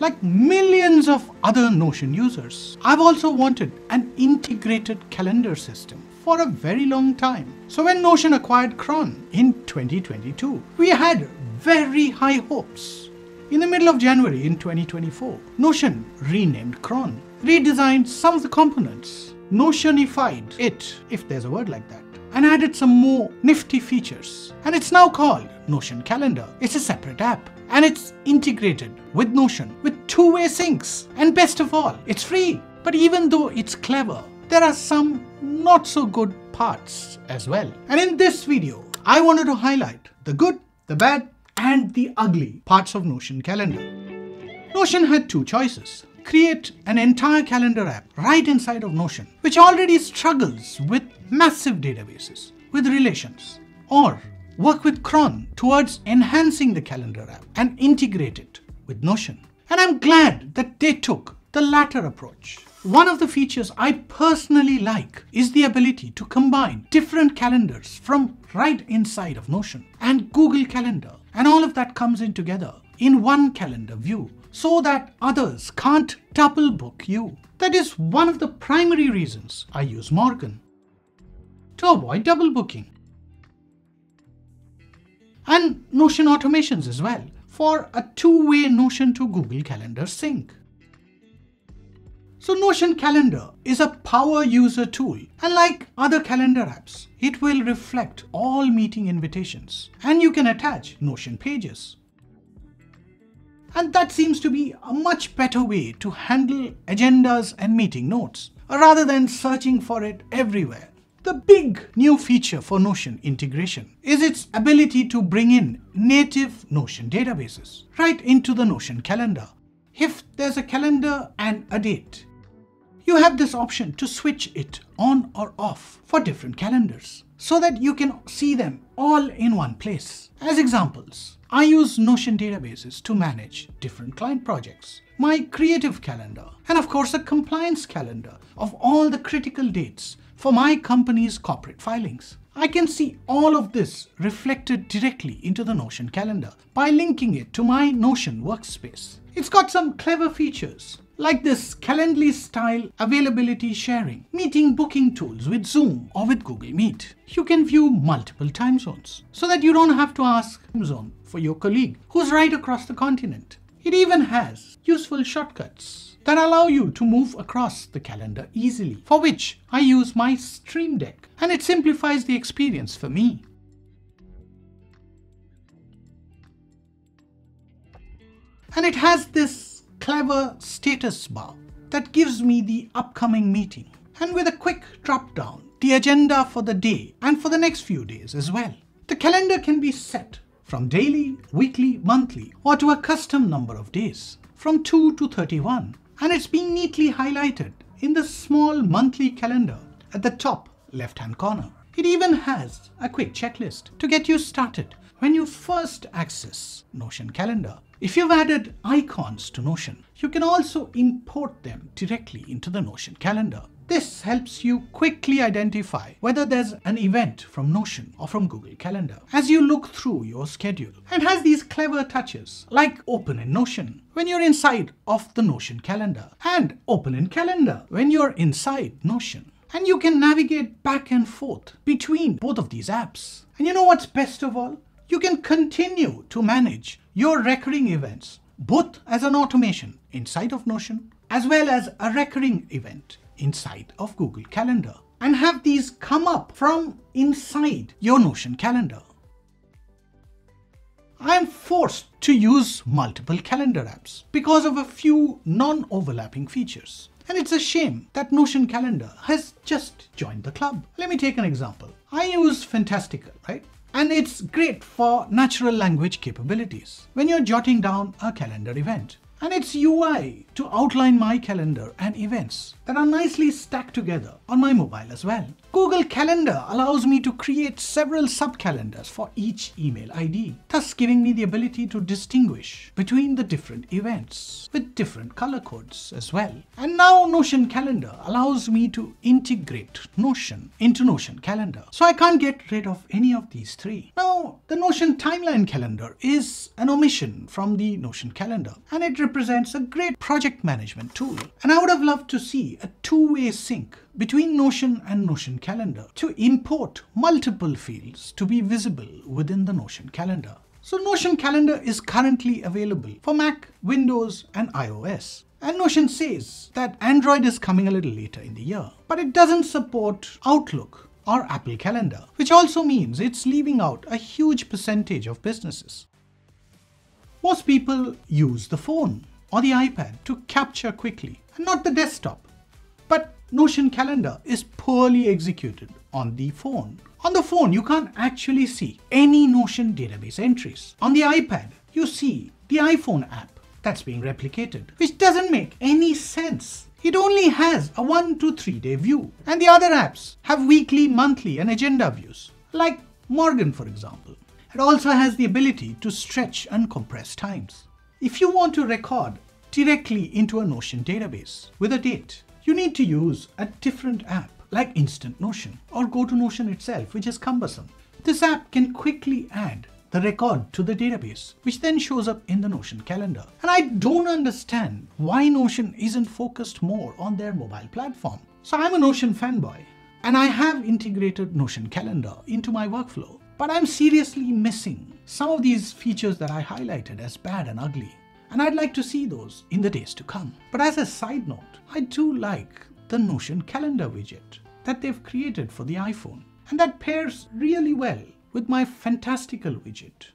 like millions of other Notion users. I've also wanted an integrated calendar system for a very long time. So when Notion acquired Cron in 2022, we had very high hopes. In the middle of January in 2024, Notion renamed Cron, redesigned some of the components, Notionified it, if there's a word like that, and added some more nifty features. And it's now called Notion Calendar. It's a separate app and it's integrated with Notion with two-way syncs. And best of all, it's free. But even though it's clever, there are some not so good parts as well. And in this video, I wanted to highlight the good, the bad, and the ugly parts of Notion Calendar. Notion had two choices. Create an entire calendar app right inside of Notion, which already struggles with massive databases, with relations, or work with Cron towards enhancing the calendar app and integrate it with Notion. And I'm glad that they took the latter approach. One of the features I personally like is the ability to combine different calendars from right inside of Notion and Google Calendar, and all of that comes in together in one calendar view, so that others can't double book you. That is one of the primary reasons I use Morgan, to avoid double booking. And Notion automations as well, for a two-way Notion to Google Calendar sync. So Notion Calendar is a power user tool, and like other calendar apps, it will reflect all meeting invitations, and you can attach Notion pages. And that seems to be a much better way to handle agendas and meeting notes, rather than searching for it everywhere. The big new feature for Notion integration is its ability to bring in native Notion databases right into the Notion Calendar. If there's a calendar and a date, you have this option to switch it on or off for different calendars, so that you can see them all in one place. As examples, I use Notion databases to manage different client projects, my creative calendar, and of course a compliance calendar of all the critical dates for my company's corporate filings. I can see all of this reflected directly into the Notion Calendar by linking it to my Notion workspace. It's got some clever features like this Calendly style availability sharing, meeting booking tools with Zoom or with Google Meet. You can view multiple time zones so that you don't have to ask Amazon for your colleague who's right across the continent. It even has useful shortcuts that allow you to move across the calendar easily, for which I use my Stream Deck, and it simplifies the experience for me. And it has this clever status bar that gives me the upcoming meeting, and with a quick drop down the agenda for the day and for the next few days as well. The calendar can be set from daily, weekly, monthly, or to a custom number of days from 2 to 31, and it's being neatly highlighted in the small monthly calendar at the top left hand corner. It even has a quick checklist to get you started when you first access Notion Calendar. If you've added icons to Notion, you can also import them directly into the Notion Calendar. This helps you quickly identify whether there's an event from Notion or from Google Calendar as you look through your schedule, and has these clever touches like Open in Notion when you're inside of the Notion Calendar, and Open in Calendar when you're inside Notion. And you can navigate back and forth between both of these apps. And you know what's best of all? You can continue to manage your recurring events, both as an automation inside of Notion, as well as a recurring event inside of Google Calendar, and have these come up from inside your Notion Calendar. I am forced to use multiple calendar apps because of a few non-overlapping features. And it's a shame that Notion Calendar has just joined the club. Let me take an example. I use Fantastical, right? And it's great for natural language capabilities when you're jotting down a calendar event. And its UI to outline my calendar and events that are nicely stacked together on my mobile as well. Google Calendar allows me to create several sub-calendars for each email ID, thus giving me the ability to distinguish between the different events with different color codes as well. And now Notion Calendar allows me to integrate Notion into Notion Calendar, so I can't get rid of any of these three. Now, the Notion Timeline Calendar is an omission from the Notion Calendar, and it represents a great project management tool. And I would have loved to see a two-way sync between Notion and Notion Calendar to import multiple fields to be visible within the Notion Calendar. So Notion Calendar is currently available for Mac, Windows, and iOS. And Notion says that Android is coming a little later in the year, but it doesn't support Outlook or Apple Calendar, which also means it's leaving out a huge percentage of businesses. Most people use the phone or the iPad to capture quickly, and not the desktop. But Notion Calendar is poorly executed on the phone. On the phone, you can't actually see any Notion database entries. On the iPad, you see the iPhone app that's being replicated, which doesn't make any sense. It only has a 1 to 3 day view, and the other apps have weekly, monthly, and agenda views, like Morgan, for example. It also has the ability to stretch and compress times. If you want to record directly into a Notion database with a date, you need to use a different app like Instant Notion, or go to Notion itself, which is cumbersome. This app can quickly add the record to the database, which then shows up in the Notion Calendar. And I don't understand why Notion isn't focused more on their mobile platform. So I'm a Notion fanboy, and I have integrated Notion Calendar into my workflow, but I'm seriously missing some of these features that I highlighted as bad and ugly. And I'd like to see those in the days to come. But as a side note, I do like the Notion Calendar widget that they've created for the iPhone, and that pairs really well with my Fantastical widget.